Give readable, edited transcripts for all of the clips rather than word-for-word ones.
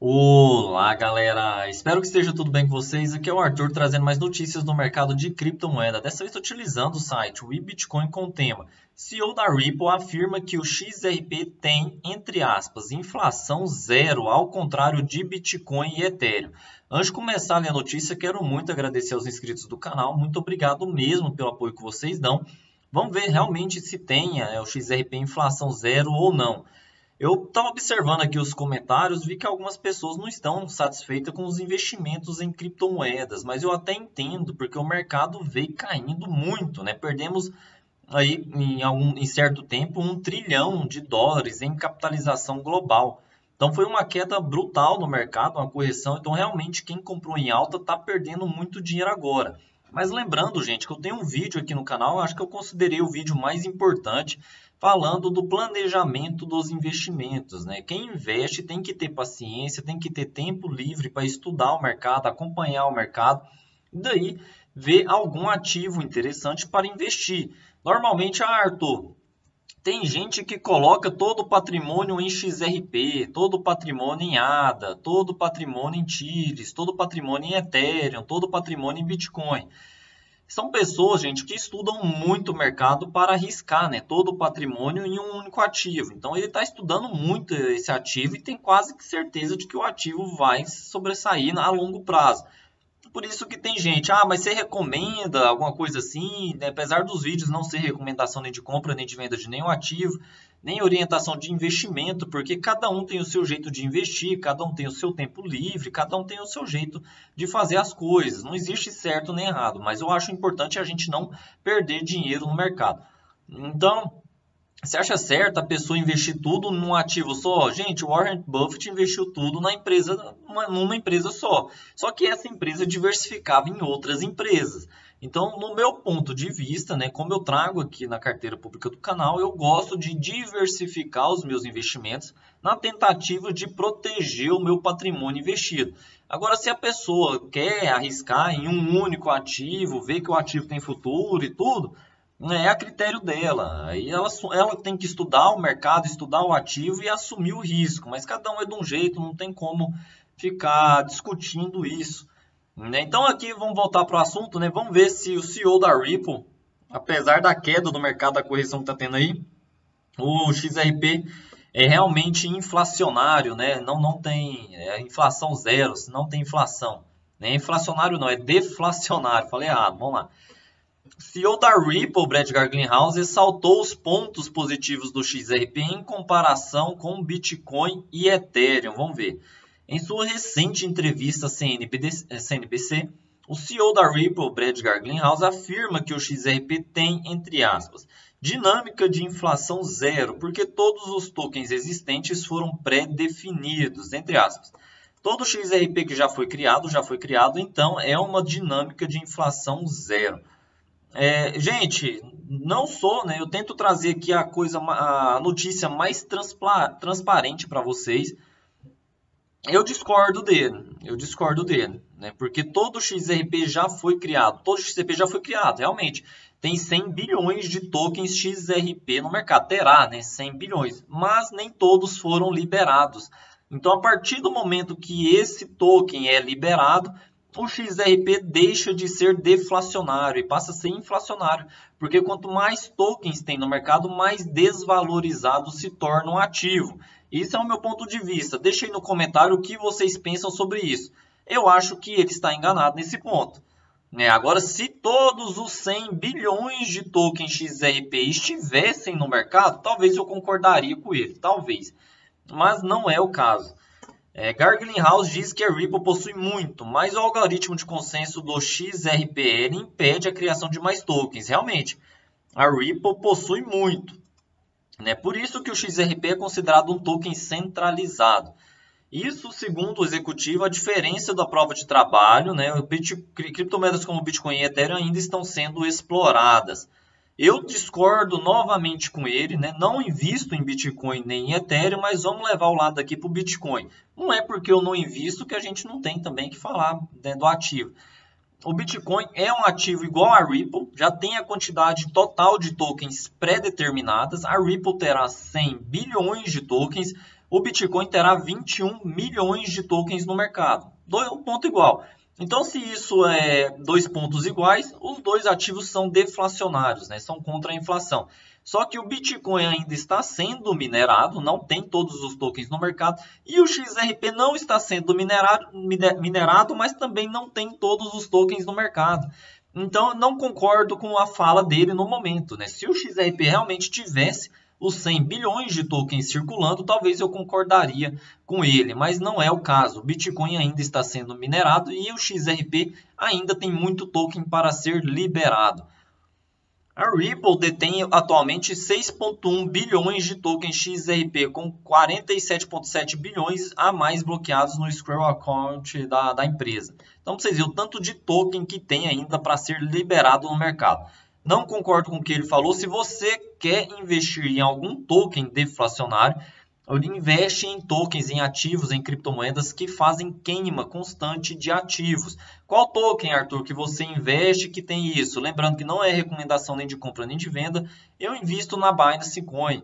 Olá galera, espero que esteja tudo bem com vocês, aqui é o Arthur trazendo mais notícias no mercado de criptomoeda, dessa vez utilizando o site WeBitcoin com o tema CEO da Ripple afirma que o XRP tem, entre aspas, inflação zero, ao contrário de Bitcoin e Ethereum. Antes de começar a minha notícia, quero muito agradecer aos inscritos do canal, muito obrigado mesmo pelo apoio que vocês dão. Vamos ver realmente se tem o XRP inflação zero ou não. Eu estava observando aqui os comentários, vi que algumas pessoas não estão satisfeitas com os investimentos em criptomoedas, mas eu até entendo, porque o mercado veio caindo muito, né? Perdemos aí em certo tempo $1 trilhão em capitalização global. Então foi uma queda brutal no mercado, uma correção, então realmente quem comprou em alta está perdendo muito dinheiro agora. Mas lembrando, gente, que eu tenho um vídeo aqui no canal, acho que eu considerei o vídeo mais importante, falando do planejamento dos investimentos, né? Quem investe tem que ter paciência, tem que ter tempo livre para estudar o mercado, acompanhar o mercado, e daí ver algum ativo interessante para investir. Normalmente, Arthur, tem gente que coloca todo o patrimônio em XRP, todo o patrimônio em ADA, todo o patrimônio em TIRS, todo o patrimônio em Ethereum, todo o patrimônio em Bitcoin. São pessoas, gente, que estudam muito o mercado para arriscar, né, todo o patrimônio em um único ativo. Então, ele está estudando muito esse ativo e tem quase que certeza de que o ativo vai sobressair a longo prazo. Por isso que tem gente, mas você recomenda alguma coisa assim, né? Apesar dos vídeos não ser recomendação nem de compra, nem de venda de nenhum ativo, nem orientação de investimento, porque cada um tem o seu jeito de investir, cada um tem o seu tempo livre, cada um tem o seu jeito de fazer as coisas. Não existe certo nem errado, mas eu acho importante a gente não perder dinheiro no mercado. Então, você acha certo a pessoa investir tudo num ativo só? Gente, o Warren Buffett investiu tudo na empresa, numa empresa só. Só que essa empresa diversificava em outras empresas. Então, no meu ponto de vista, né, como eu trago aqui na carteira pública do canal, eu gosto de diversificar os meus investimentos na tentativa de proteger o meu patrimônio investido. Agora, se a pessoa quer arriscar em um único ativo, ver que o ativo tem futuro e tudo, é a critério dela, aí ela tem que estudar o mercado, estudar o ativo e assumir o risco, mas cada um é de um jeito, não tem como ficar discutindo isso, né? Então aqui vamos voltar para o assunto, né? Vamos ver se o CEO da Ripple, apesar da queda do mercado, da correção que está tendo aí, o XRP é realmente inflacionário, né? Não tem inflação zero, não tem inflação, né? Inflacionário não, é deflacionário, falei errado, vamos lá. CEO da Ripple, Brad Garlinghouse, ressaltou os pontos positivos do XRP em comparação com Bitcoin e Ethereum. Vamos ver. Em sua recente entrevista à CNBC, o CEO da Ripple, Brad Garlinghouse, afirma que o XRP tem, entre aspas, dinâmica de inflação zero, porque todos os tokens existentes foram pré-definidos, entre aspas. Todo XRP que já foi criado, então é uma dinâmica de inflação zero. Gente, não sou, né? Eu tento trazer aqui a notícia mais transparente para vocês. Eu discordo dele, né? Porque todo XRP já foi criado, realmente. Tem 100 bilhões de tokens XRP no mercado, terá, né? 100 bilhões, mas nem todos foram liberados. Então, a partir do momento que esse token é liberado, o XRP deixa de ser deflacionário e passa a ser inflacionário, porque quanto mais tokens tem no mercado, mais desvalorizado se torna um ativo. Isso é o meu ponto de vista. Deixa aí no comentário o que vocês pensam sobre isso. Eu acho que ele está enganado nesse ponto, né? Agora, se todos os 100 bilhões de tokens XRP estivessem no mercado, talvez eu concordaria com ele, talvez. Mas não é o caso. Garlinghouse diz que a Ripple possui muito, mas o algoritmo de consenso do XRPL impede a criação de mais tokens. Realmente, a Ripple possui muito, né? Por isso que o XRP é considerado um token centralizado. Isso, segundo o executivo, a diferença da prova de trabalho, né? Criptomoedas como Bitcoin e Ethereum ainda estão sendo exploradas. Eu discordo novamente com ele, né? Não invisto em Bitcoin nem em Ethereum, mas vamos levar o lado aqui para o Bitcoin. Não é porque eu não invisto que a gente não tem também que falar, né, do ativo. O Bitcoin é um ativo igual a Ripple, já tem a quantidade total de tokens pré-determinadas. A Ripple terá 100 bilhões de tokens, o Bitcoin terá 21 milhões de tokens no mercado. Um ponto igual. Então, se isso é dois pontos iguais, os dois ativos são deflacionários, né? São contra a inflação. Só que o Bitcoin ainda está sendo minerado, não tem todos os tokens no mercado, e o XRP não está sendo minerado, mas também não tem todos os tokens no mercado. Então, não concordo com a fala dele no momento, né? Se o XRP realmente tivesse os 100 bilhões de tokens circulando, talvez eu concordaria com ele, mas não é o caso. O Bitcoin ainda está sendo minerado e o XRP ainda tem muito token para ser liberado. A Ripple detém atualmente 6,1 bilhões de tokens XRP, com 47,7 bilhões a mais bloqueados no escrow account da empresa. Então, vocês viram o tanto de token que tem ainda para ser liberado no mercado. Não concordo com o que ele falou. Se você quer investir em algum token deflacionário, investe em tokens, em ativos, em criptomoedas que fazem queima constante de ativos. Qual token, Arthur, que você investe que tem isso? Lembrando que não é recomendação nem de compra nem de venda. Eu invisto na Binance Coin,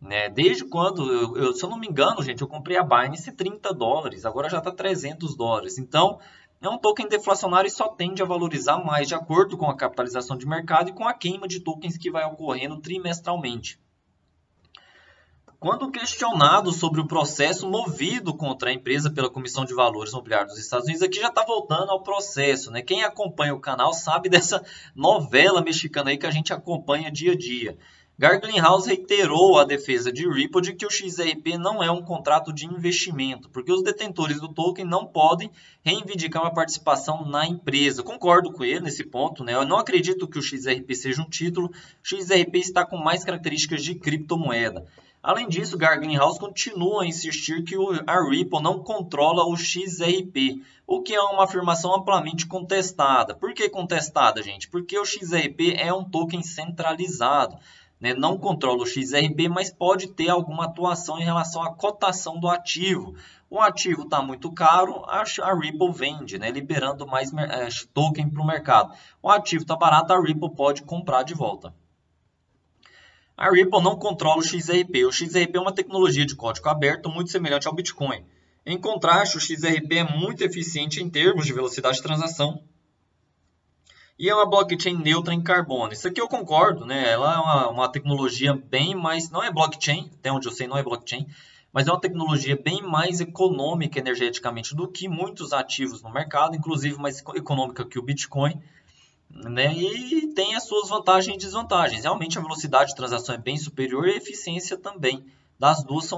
né? Desde quando, se eu não me engano, gente, eu comprei a Binance $30, agora já está $300. Então, é um token deflacionário e só tende a valorizar mais de acordo com a capitalização de mercado e com a queima de tokens que vai ocorrendo trimestralmente. Quando questionado sobre o processo movido contra a empresa pela Comissão de Valores Mobiliários dos Estados Unidos, aqui já está voltando ao processo, né? Quem acompanha o canal sabe dessa novela mexicana aí que a gente acompanha dia a dia. Garlinghouse reiterou a defesa de Ripple de que o XRP não é um contrato de investimento, porque os detentores do token não podem reivindicar uma participação na empresa. Concordo com ele nesse ponto, né? Eu não acredito que o XRP seja um título. O XRP está com mais características de criptomoeda. Além disso, Garlinghouse continua a insistir que a Ripple não controla o XRP, o que é uma afirmação amplamente contestada. Por que contestada, gente? Porque o XRP é um token centralizado, né? Não controla o XRP, mas pode ter alguma atuação em relação à cotação do ativo. O ativo está muito caro, a Ripple vende, né? Liberando mais token para o mercado. O ativo está barato, a Ripple pode comprar de volta. A Ripple não controla o XRP. O XRP é uma tecnologia de código aberto muito semelhante ao Bitcoin. Em contraste, o XRP é muito eficiente em termos de velocidade de transação e é uma blockchain neutra em carbono. Isso aqui eu concordo, né? Ela é uma tecnologia bem mais... Não é blockchain, até onde eu sei não é blockchain, mas é uma tecnologia bem mais econômica energeticamente do que muitos ativos no mercado, inclusive mais econômica que o Bitcoin, né? E tem as suas vantagens e desvantagens. Realmente a velocidade de transação é bem superior e a eficiência também. Das duas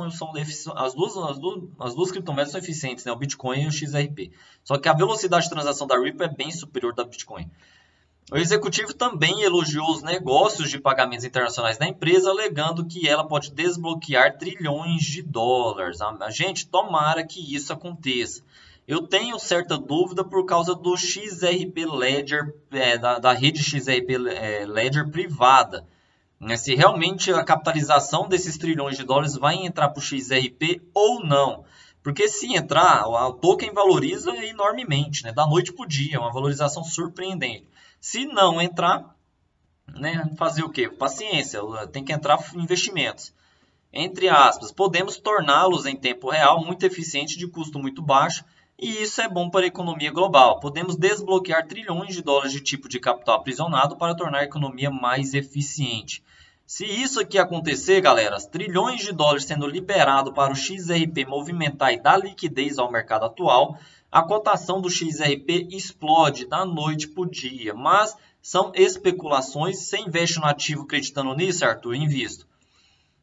as duas criptomoedas são eficientes, né? O Bitcoin e o XRP. Só que a velocidade de transação da Ripple é bem superior da Bitcoin. O executivo também elogiou os negócios de pagamentos internacionais da empresa, alegando que ela pode desbloquear trilhões de dólares. Gente, tomara que isso aconteça. Eu tenho certa dúvida por causa do XRP Ledger, da rede XRP Ledger privada. Se realmente a capitalização desses trilhões de dólares vai entrar para o XRP ou não. Porque se entrar, o token valoriza enormemente, né? Da noite para o dia, é uma valorização surpreendente. Se não entrar, né? Fazer o quê? Paciência, tem que entrar investimentos. Entre aspas, podemos torná-los em tempo real muito eficiente, de custo muito baixo. E isso é bom para a economia global. Podemos desbloquear trilhões de dólares de tipo de capital aprisionado para tornar a economia mais eficiente. Se isso aqui acontecer, galera, trilhões de dólares sendo liberado para o XRP movimentar e dar liquidez ao mercado atual, a cotação do XRP explode da noite para o dia. Mas são especulações. Você investe no ativo acreditando nisso, Arthur? Invisto.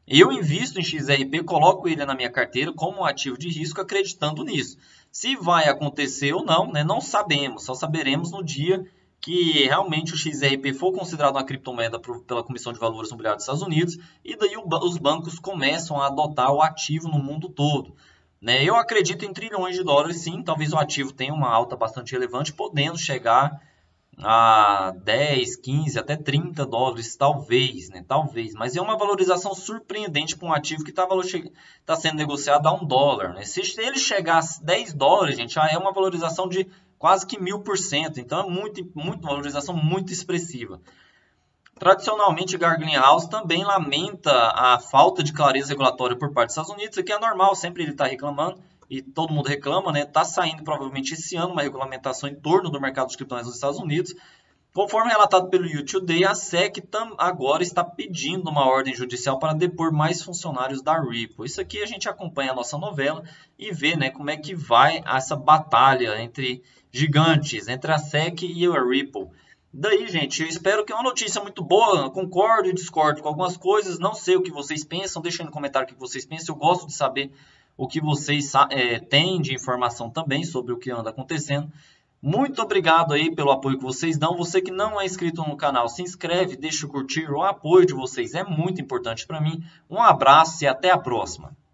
Eu invisto em XRP, coloco ele na minha carteira como um ativo de risco acreditando nisso. Se vai acontecer ou não, né, não sabemos. Só saberemos no dia que realmente o XRP for considerado uma criptomoeda pela Comissão de Valores Mobiliários dos Estados Unidos e daí os bancos começam a adotar o ativo no mundo todo, né? Eu acredito em trilhões de dólares, sim. Talvez o ativo tenha uma alta bastante relevante, podendo chegar a 10, 15, até 30 dólares, talvez, né? Talvez, mas é uma valorização surpreendente para um ativo que está sendo negociado a $1, né? Se ele chegar a $10, gente, já é uma valorização de quase que 1000%, então é uma valorização muito expressiva. Tradicionalmente, Garlinghouse também lamenta a falta de clareza regulatória por parte dos Estados Unidos, o que é normal, sempre ele está reclamando, e todo mundo reclama, né? Está saindo provavelmente esse ano uma regulamentação em torno do mercado de criptomoedas nos Estados Unidos. Conforme relatado pelo YouTube Day, a SEC agora está pedindo uma ordem judicial para depor mais funcionários da Ripple. Isso aqui a gente acompanha a nossa novela e vê, né, como é que vai essa batalha entre gigantes, entre a SEC e a Ripple. Daí, gente, eu espero que é uma notícia muito boa, concordo e discordo com algumas coisas, não sei o que vocês pensam, deixa aí no comentário o que vocês pensam, eu gosto de saber o que vocês têm de informação também sobre o que anda acontecendo. Muito obrigado aí pelo apoio que vocês dão, você que não é inscrito no canal, se inscreve, deixa o curtir, o apoio de vocês é muito importante para mim. Um abraço e até a próxima!